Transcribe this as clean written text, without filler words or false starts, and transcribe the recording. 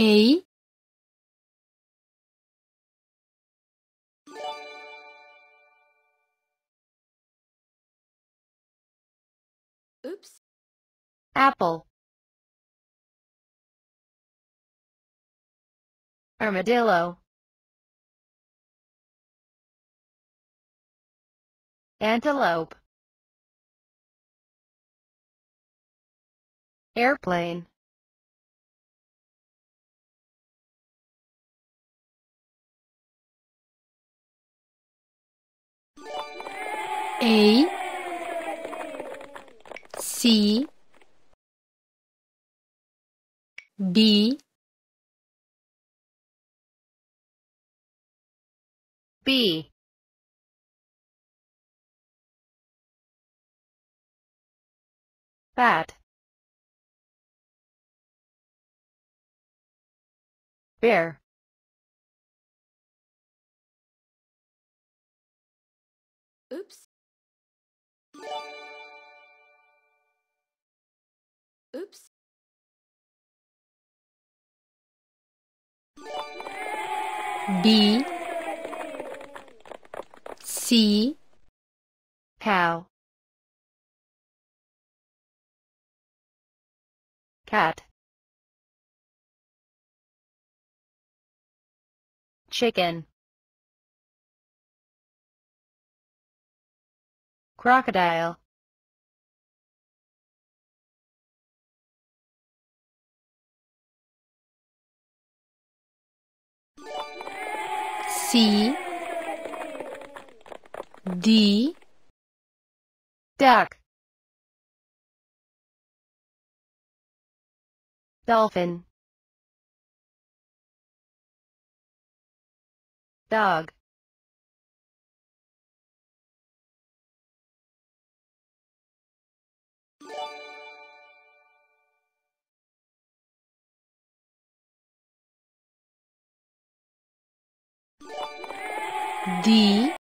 A Apple Armadillo Antelope Airplane A C B B Bat Bear Oops B C Cow Cat Chicken Crocodile C D Duck Dolphin Dog D